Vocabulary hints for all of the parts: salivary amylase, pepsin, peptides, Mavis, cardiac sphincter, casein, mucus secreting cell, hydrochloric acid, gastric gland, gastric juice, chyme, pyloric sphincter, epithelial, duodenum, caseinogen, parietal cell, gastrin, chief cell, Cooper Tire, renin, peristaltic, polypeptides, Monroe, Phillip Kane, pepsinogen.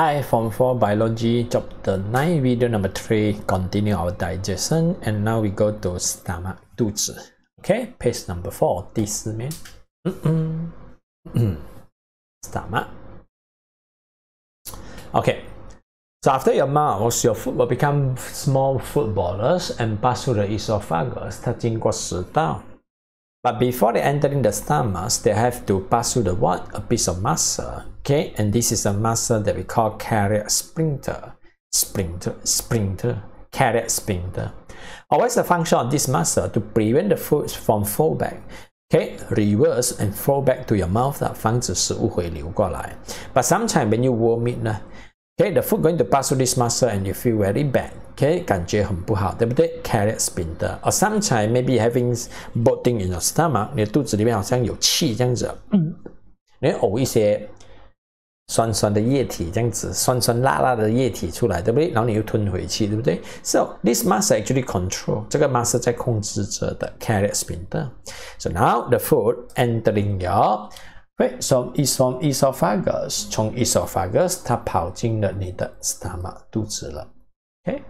Hi, Form 4 Biology, Chapter 9, video number 3, continue our digestion, and now we go to stomach, 肚子. Okay, page number 4, 第四面 stomach. Okay, so after your mouth, your food will become small food ballers and pass through the esophagus, touching 食道. But before they enter in the stomach, they have to pass through the what? A piece of muscle. Okay, and this is a muscle that we call cardiac sphincter. Cardiac sphincter. What's the function of this muscle? To prevent the food from fall back. Okay, reverse and fall back to your mouth, 防止食物回流过来. But sometimes when you vomit, okay, the food going to pass through this muscle and you feel very bad. Okay, 感觉很不好，对不对 ？Cardiac sphincter. Or sometimes maybe having bloating in your stomach. 你的肚子里面好像有气这样子，你呕一些酸酸的液体，这样子酸酸辣辣的液体出来，对不对？然后你又吞回去，对不对 ？So this muscle actually control. 这个 muscle 在控制着的 cardiac sphincter. So now the food entering your right, so it's from esophagus. 从 esophagus 它跑进了你的 stomach 肚子了。Okay.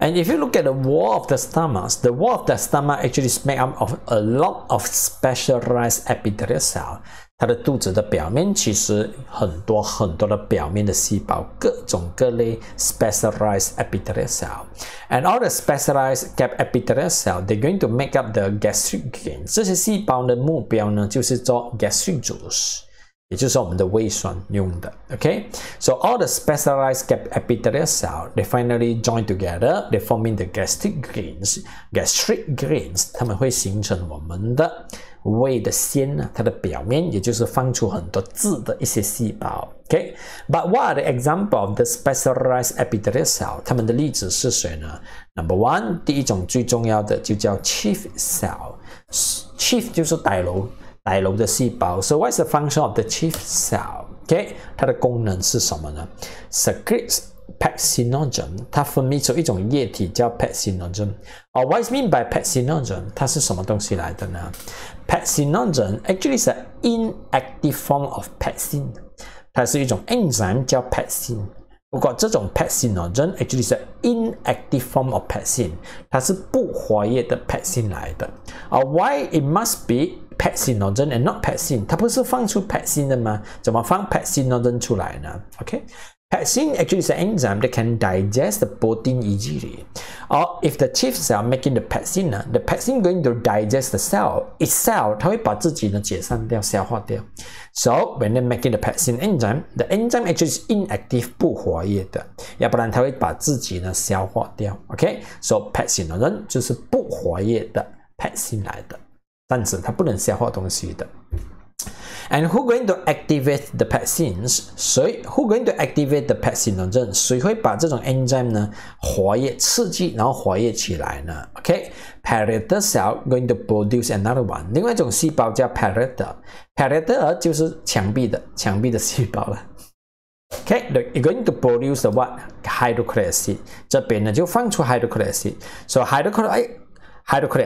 And if you look at the wall of the stomach, the wall of the stomach actually is made up of a lot of specialized epithelial cell. 它的肚子的表面其实很多很多的表面的细胞，各种各类 specialized epithelial cell. And all the specialized epithelial cell, they're going to make up the gastric gland. 这些细胞的目标呢，就是做 gastric juice. 也就是我们的胃酸用的 okay? So all the specialized epithelial cells, they finally join together, they forming the gastric grains. Gastric grains, 它们会形成我们的胃的腺呢，它的表面也就是放出很多字的一些细胞 okay? But what are the example of the specialized epithelial cells? 它们的例子是谁呢 ？Number one, 第一种最重要的就叫 chief cell. Chief 就是傣楼。傣楼的细胞 So what's the function of the chief cell? Okay, 它的功能是什么呢 ？Secretes pepsinogen， 它分泌出一种液体叫 pepsinogen。Or what's mean by pepsinogen？ 它是什么东西来的呢 ？Pepsinogen actually is an inactive form of pepsin， 它是一种 enzyme 叫 pepsin。不过这种 pepsinogen actually is an inactive form of pepsin， 它是不活跃的 pepsin 来的。Or why it must be pepsinogen and not pepsin， 它不是放出 pepsin 的吗？怎么放 pepsinogen 出来呢 ？Okay, pepsin actually is an enzyme that can digest the protein easily. Or if the chief cell making the pepsin, the pepsin going to digest the cell itself， 它会把自己呢解散掉、消化掉。So when they making the pepsin enzyme, the enzyme actually is inactive 不活跃的，要不然它会把自己呢消化掉。Okay, so pepsinogen 就是不活跃的 pepsin 来的。但是它不能消化东西的 And who going to activate the pepsins? 谁 Who going to activate the pepsinogen? 谁会把这种 enzyme 呢活跃刺激然后活跃起来呢 Okay, parietal cell going to produce another one. 另外一种细胞叫 parietal. Parietal 就是墙壁的细胞了 Okay, you're going to produce the what? Hydrochloric acid. 这边呢就放出 hydrochloric acid. So hydrochloric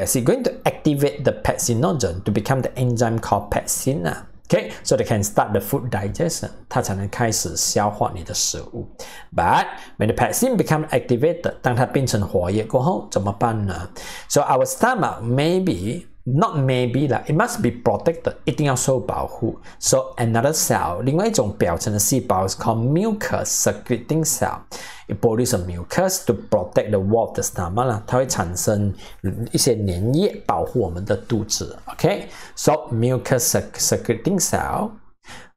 acid going to activate the pepsinogen to become the enzyme called pepsin. Okay, so they can start the food digestion. 它才能开始消化你的食物 But when the pepsin become activated, 当它变成活跃过后怎么办呢 So our stomach maybe, not maybe lah, it must be protected. 一定要受保护 So another cell, 另外一种表层的细胞 is called mucus secreting cell.It produces mucus to protect the wall of the stomach 啦，它会产生一些粘液保护我们的肚子。Okay, so mucus secreting cell,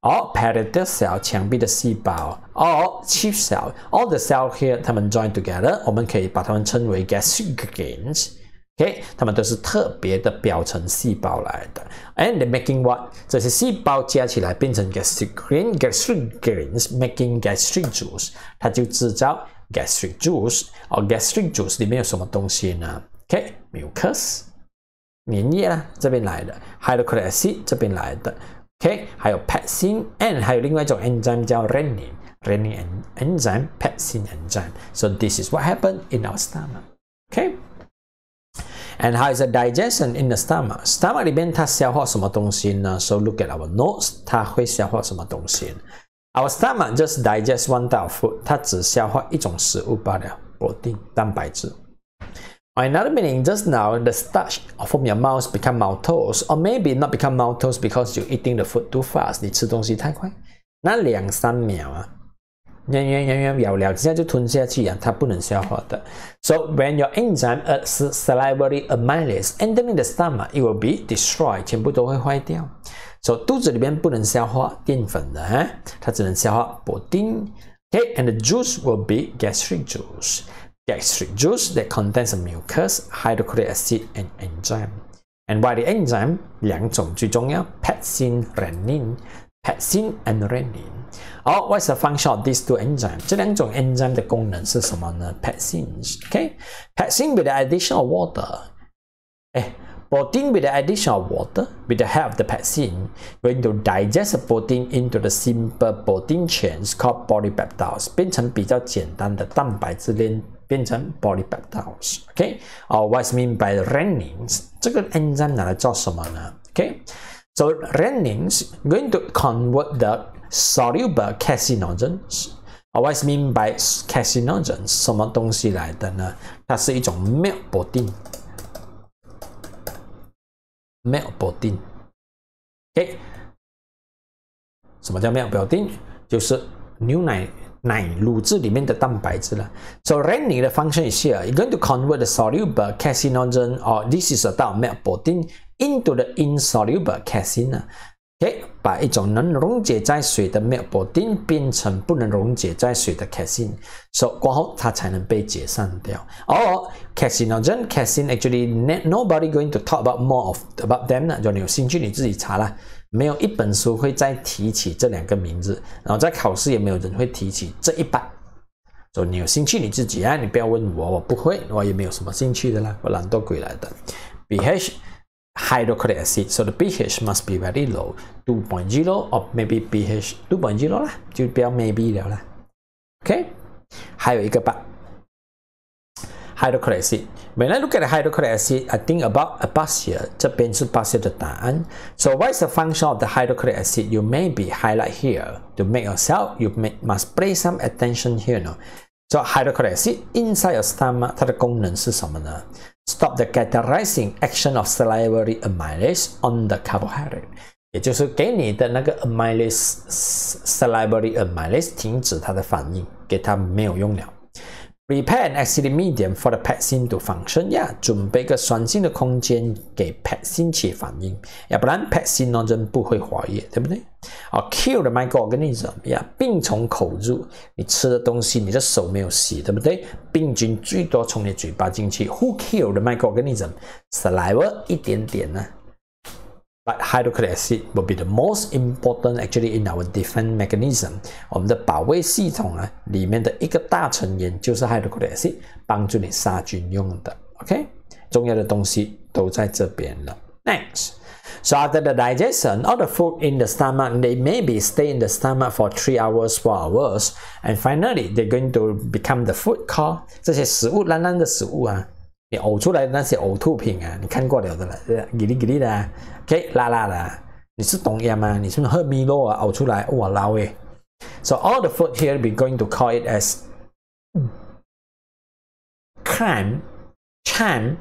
or parietal cell 墙壁的细胞 ，or chief cell, all the cell here 它们 join together， 我们可以把它们称为 gastric glands。Okay, 它们都是特别的表层细胞来的 And they're making what? 这些细胞加起来变成 gastric gland, gastric grains making gastric juice 它就制造 gastric juice Or gastric juice 里面有什么东西呢 Okay, mucus 粘液啦这边来的 Hydrochloric acid 这边来的 Okay, 还有 pepsin And 还有另外一种 enzyme 叫 renin Renin enzyme, pepsin enzyme So this is what happened in our stomach Okay?And how is the digestion in the stomach? Stomach 里面它消化什么东西呢 So look at our notes, 它会消化什么东西 Our stomach just digests one type of food. 它只消化一种食物罢了 ，protein 蛋白质。On another meaning, just now the starch from your mouth become maltose, or maybe not become maltose because you're eating the food too fast. 你吃东西太快，那两三秒啊，咬了一下就吞下去啊，它不能消化的。So when your enzyme adds salivary amylase entering the stomach, it will be destroyed. 全部都会坏掉。 So 肚子里面不能消化淀粉的哈，它只能消化 protein. Okay, and the juice will be gastric juice. Gastric juice that contains mucus, hydrochloric acid, and enzyme. And why the enzyme? 两种最重要 ，pepsin, renin. Pepsin and renin. Oh, what's the function of these two enzymes? 这两种 enzyme 的功能是什么呢 ？Pepsins. Okay, pepsin with the addition of water. Protein with the addition of water, with the help of the pepsin, going to digest the protein into the simple protein chains called polypeptides. 变成比较简单的蛋白质链，变成 polypeptides. Okay, or what's meant by renins? 这个 enzyme 拿来做什么呢 ？Okay, so renins going to convert the soluble caseinogens. Or what's meant by caseinogens? 什么东西来的呢？它是一种 milk protein. Milk protein， OK， 什么叫 milk protein？ 就是牛奶乳汁里面的蛋白质了。So renin 的 function is here. It's going to convert the soluble caseinogen, or this is a type of milk protein, into the insoluble casein. OK， 把一种能溶解在水的 milk protein 变成不能溶解在水的 casein， 所以过后它才能被解散掉。Or caseinogen, casein actually nobody going to talk about more about them 呢，就你有兴趣你自己查啦。没有一本书会再提起这两个名字，然后在考试也没有人会提起这一半。所以你有兴趣你自己啊，你不要问我，我不会，我也没有什么兴趣的啦，我懒惰鬼来的。pH。 Hydrochloric acid, so the pH must be very low, 2.0 or maybe pH 2.0 啦，就不要 maybe 了啦。Okay， 还有一个吧 ，hydrochloric acid. When I look at the hydrochloric acid, I think about Basia. 这边是 Basia 的答案。So what is the function of the hydrochloric acid? You maybe highlight here to make yourself. You must pay some attention here. No, so hydrochloric acid inside your stomach, 它的功能是什么呢？ Stop the catalyzing action of salivary amylase on the carbohydrate， 也就是给你的那个 amylase salivary amylase 停止它的反应，给它没有用了。Prepare an acidic medium for the pepsin to function， 呀，准备一个酸性的空间给 pepsin 去反应，要不然 pepsinogen 不会活跃，对不对？ Or kill the microorganism， 呀，病从口入，你吃的东西你的手没有洗，对不对？病菌最多从你嘴巴进去。Who kill the microorganism？ Saliva 一点点呢、啊。 But hydrochloric acid will be the most important actually in our defense mechanism. 我们的保卫系统啊，里面的一个大成员就是 hydrochloric acid， 帮助你杀菌用的。OK， 重要的东西都在这边了。Next, so after the digestion, all the food in the stomach, they maybe stay in the stomach for 3 hours, 4 hours, and finally they're going to become the food called 这些食物烂烂的食物啊。 你呕出来的那些呕吐品啊，你看过了的了，给力给力的 ，OK， 辣辣的。你是东亚吗？你是不是喝米露啊？呕出来，哇老诶。So all the food here we're going to call it as chyme, chyme.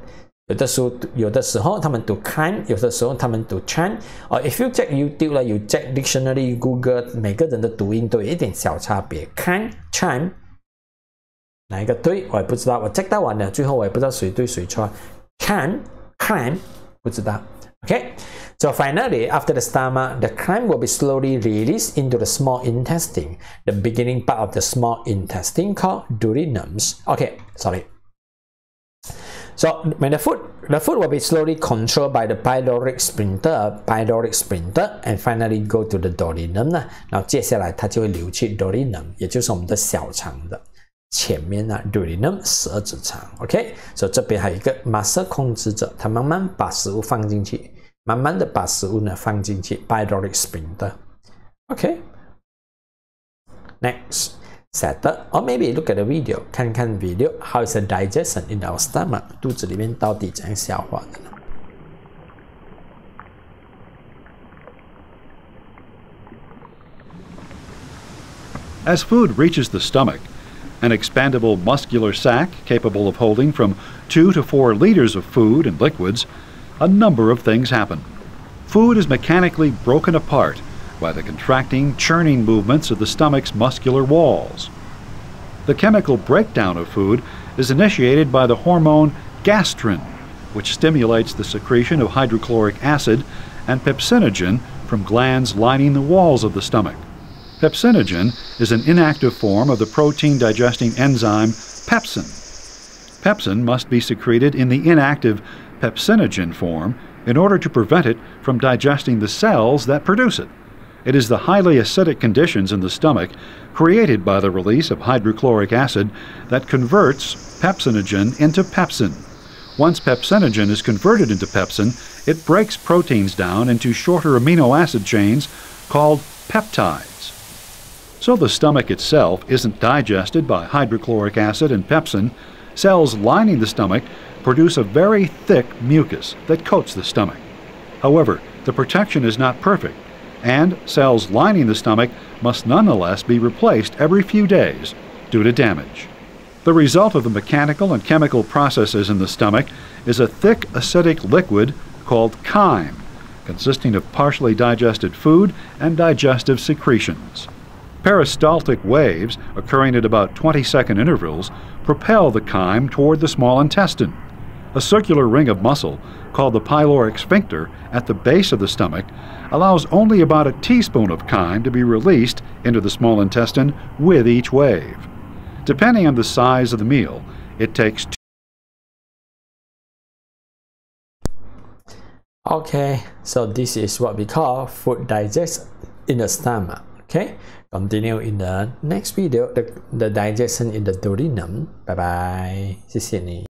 有的时候他们读 chyme， 有的时候他们读 chyme。哦 ，if you check YouTube 啦 ，you check dictionary Google， 每个人的读音都有一点小差别 ，chyme, chyme。 哪一个对我也不知道，我 check 到完了，最后我也不知道谁对谁错。Chyme 不知道。Okay, so finally after the stomach, the chyme will be slowly released into the small intestine, the beginning part of the small intestine called duodenums. Okay, sorry. So when the food will be slowly controlled by the pyloric sphincter, and finally go to the duodenum 呢，然后接下来它就会流去 duodenum， 也就是我们的小肠的。 前面呢 ，duodenum 舌质肠 ，OK， 所以这边还有一个马舌控制者，它慢慢把食物放进去，慢慢的把食物呢放进去 ，pyloric sphincter，OK。Next, settle or maybe look at the video， 看看 video how is the digestion in our stomach， 肚子里面到底怎样消化的呢？ As food reaches the stomach, an expandable muscular sac capable of holding from 2 to 4 liters of food and liquids, a number of things happen. Food is mechanically broken apart by the contracting, churning movements of the stomach's muscular walls. The chemical breakdown of food is initiated by the hormone gastrin, which stimulates the secretion of hydrochloric acid and pepsinogen from glands lining the walls of the stomach. Pepsinogen is an inactive form of the protein-digesting enzyme pepsin. Pepsin must be secreted in the inactive pepsinogen form in order to prevent it from digesting the cells that produce it. It is the highly acidic conditions in the stomach created by the release of hydrochloric acid that converts pepsinogen into pepsin. Once pepsinogen is converted into pepsin, it breaks proteins down into shorter amino acid chains called peptides. So the stomach itself isn't digested by hydrochloric acid and pepsin. Cells lining the stomach produce a very thick mucus that coats the stomach. However, the protection is not perfect, and cells lining the stomach must nonetheless be replaced every few days due to damage. The result of the mechanical and chemical processes in the stomach is a thick acidic liquid called chyme, consisting of partially digested food and digestive secretions. Peristaltic waves, occurring at about 20-second intervals, propel the chyme toward the small intestine. A circular ring of muscle, called the pyloric sphincter, at the base of the stomach, allows only about a teaspoon of chyme to be released into the small intestine with each wave. Depending on the size of the meal, it takes 2. Okay, so this is what we call food digests in the stomach. Okay, continue in the next video, the digestion in the duodenum. Bye bye. 谢谢你。